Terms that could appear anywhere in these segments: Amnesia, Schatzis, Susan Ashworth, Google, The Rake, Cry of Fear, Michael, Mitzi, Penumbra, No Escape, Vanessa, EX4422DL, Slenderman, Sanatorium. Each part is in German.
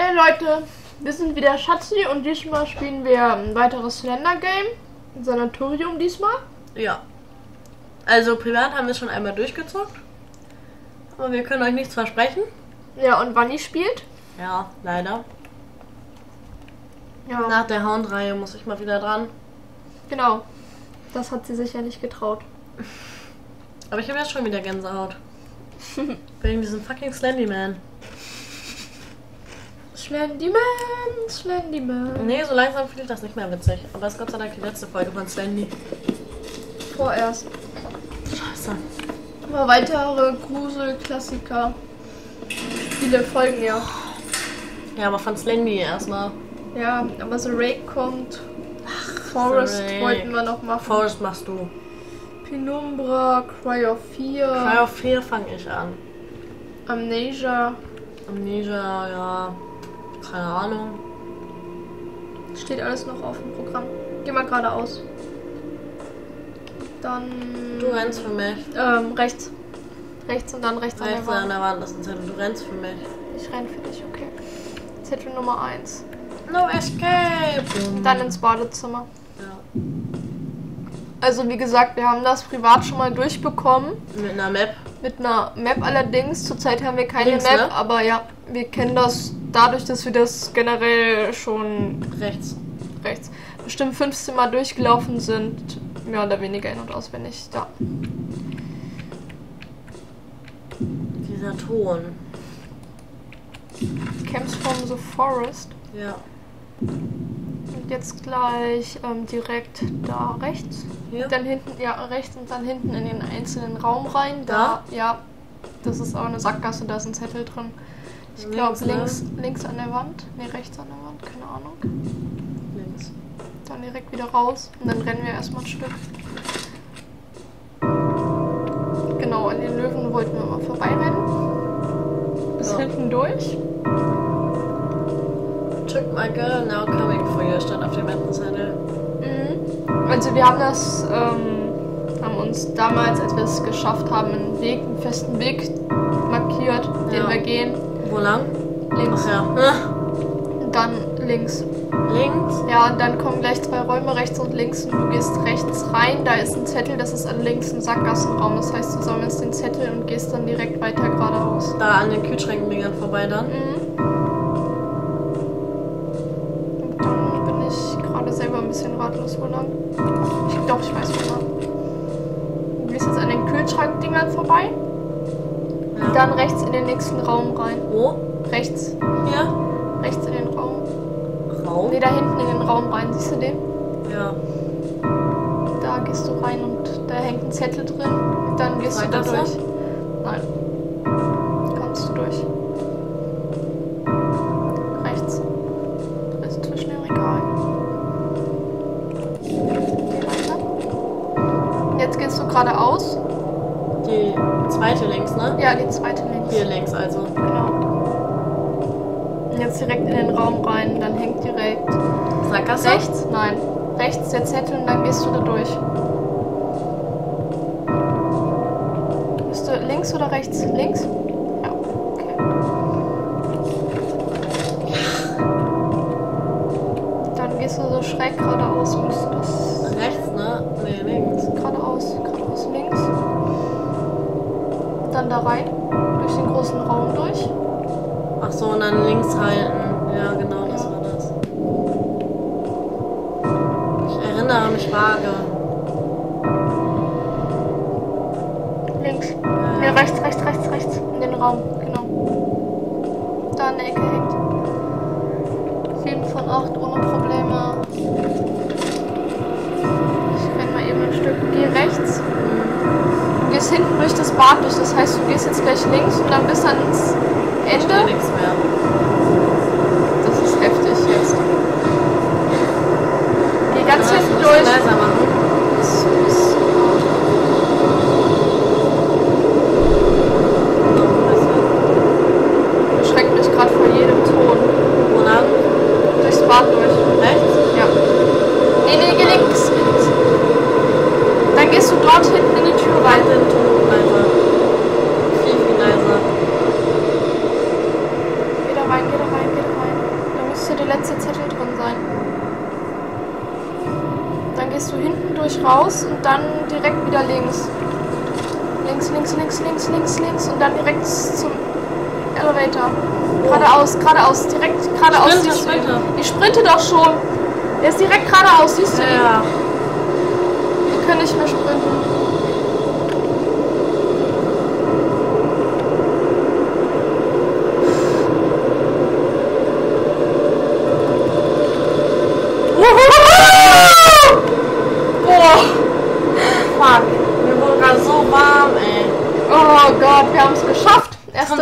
Hey Leute, wir sind wieder Schatzi und diesmal spielen wir ein weiteres Slender-Game. Ein Sanatorium diesmal. Ja. Also privat haben wir es schon einmal durchgezockt. Aber wir können euch nichts versprechen. Ja, und Vanni spielt. Ja, leider. Ja. Nach der Hound-Reihe muss ich mal wieder dran. Genau. Das hat sie sich ja nicht getraut. Aber ich habe jetzt schon wieder Gänsehaut. Wegen diesem fucking Slenderman. Slenderman. Nee, so langsam finde ich das nicht mehr witzig. Aber es ist Gott sei Dank die letzte Folge von Slendy. Vorerst. Scheiße. Aber weitere Grusel-Klassiker. Viele Folgen, ja. Ja, aber von Slendy erstmal. Ja, aber The Rake kommt. Ach, Forest wollten wir noch machen. Forest machst du. Penumbra, Cry of Fear. Cry of Fear fange ich an. Amnesia. Amnesia, ja. Keine Ahnung. Steht alles noch auf dem Programm. Geh mal geradeaus. Dann... Du rennst für mich. Rechts. Rechts und dann rechts an der Wand. Rechts an der Wand ist ein Zettel. Du rennst für mich. Ich renn für dich, okay. Zettel Nummer 1. No Escape! Dann ins Badezimmer. Ja. Also wie gesagt, wir haben das privat schon mal durchbekommen. Mit einer Map. Mit einer Map allerdings. Zurzeit haben wir keine Map, ne? Aber ja, wir kennen das... Dadurch, dass wir das generell schon rechts bestimmt 15 Mal durchgelaufen sind, mehr oder weniger in- und auswendig da. Dieser Ton. Camps from the Forest. Ja. Und jetzt gleich direkt da rechts. Hier? Dann hinten, ja, rechts und dann hinten in den einzelnen Raum rein. Da? Ja. Das ist auch eine Sackgasse, da ist ein Zettel drin. Ich glaube, links an der Wand. Ne, rechts an der Wand, keine Ahnung. Links. Dann direkt wieder raus und dann rennen wir erstmal ein Stück. Genau, an den Löwen wollten wir mal vorbeirennen. Bis hinten durch. Took my girl, now coming for you, stand auf dem Mettenzettel. Mhm. Also wir haben das, haben uns damals, als wir es geschafft haben, einen Weg, einen festen Weg markiert, den wir gehen. Wo lang? Links. Ach ja. Und dann links. Links? Ja, und dann kommen gleich zwei Räume, rechts und links. Und du gehst rechts rein, da ist ein Zettel, das ist an links ein Sackgassenraum. Das heißt, du sammelst den Zettel und gehst dann direkt weiter geradeaus. Da an den Kühlschränkdingern vorbei dann? Mhm. Und dann bin ich gerade selber ein bisschen ratlos, wo lang. Ich glaube, ich weiß, wo lang. Du gehst jetzt an den Kühlschrankdingern vorbei. Und dann rechts in den nächsten Raum rein. Wo? Rechts. Hier? Rechts in den Raum. Raum? Ne, da hinten in den Raum rein. Siehst du den? Ja. Da gehst du rein und da hängt ein Zettel drin. Und dann gehst du da durch. Nein. Kommst du durch. Rechts. Das ist zwischen dem Regal. Geh weiter. Jetzt gehst du geradeaus. Die zweite links, ne? Ja, die zweite links. Hier links also. Genau. Jetzt direkt in den Raum rein, dann hängt direkt... Sackgasse? Rechts? Nein. Rechts der Zettel und dann gehst du da durch. Bist du links oder rechts? Links? Ja, okay. Dann gehst du so schräg geradeaus, musst du das... Rechts, ne? Nee, links. Geradeaus, links. Dann da rein, durch den großen Raum durch. Ach so, und dann links halten. Ja, genau, das war das. Ich erinnere mich vage. Links. Ja, rechts. In den Raum, genau. Da in der Ecke hängt. 7 von 8 ohne Probleme. Ich renn mal eben ein Stück. Geh rechts. Du gehst hinten durch das Bad durch, das heißt, du gehst jetzt gleich links und dann bis ans Ende. Da nichts mehr. Das ist heftig jetzt. Geh ganz hinten durch. Leiser machen. Süß. Ich schrecke mich gerade vor jedem Ton. Wo lang? Durchs Bad durch. Rechts? Ja. Nee, geh links. Dann gehst du dort hinten in die Tür rein. Leiser. Viel leiser. letzte Zettel drin sein. Dann gehst du hinten durch raus und dann direkt wieder links. Links, links, links, links, links, links und dann direkt zum Elevator. Geradeaus, geradeaus, direkt geradeaus. Ich sprinte doch schon. Der ist direkt geradeaus, siehst du? Ja. Wir können nicht mehr sprinten.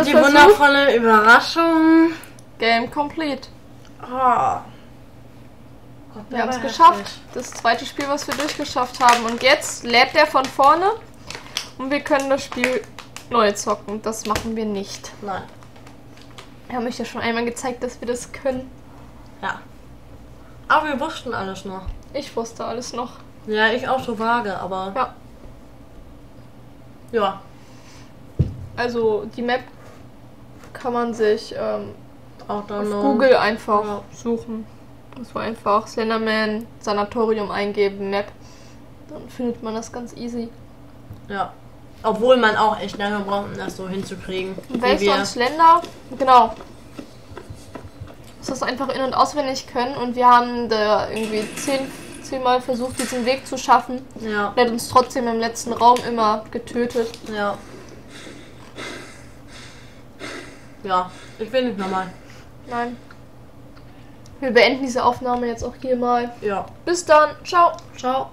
Die wundervolle Überraschung. Game complete. Oh. Gott, wir haben es geschafft. Das zweite Spiel, was wir durchgeschafft haben. Und jetzt lädt der von vorne und wir können das Spiel neu zocken. Das machen wir nicht. Nein. Wir haben euch ja schon einmal gezeigt, dass wir das können. Ja. Aber wir wussten alles noch. Ich wusste alles noch. Ja, ich auch so vage, aber... Ja. Ja. Also die Map kann man sich auf Google einfach suchen. Das war einfach Slenderman Sanatorium eingeben, Map. Dann findet man das ganz easy. Ja. Obwohl man auch echt lange braucht, um das so hinzukriegen. Based on Slender, genau. Dass das einfach in- und auswendig können. Und wir haben da irgendwie 10 Mal versucht, diesen Weg zu schaffen. Ja. Und hat uns trotzdem im letzten Raum immer getötet. Ja. Ja, ich will nicht nochmal. Nein. Wir beenden diese Aufnahme jetzt auch hier mal. Ja. Bis dann. Ciao. Ciao.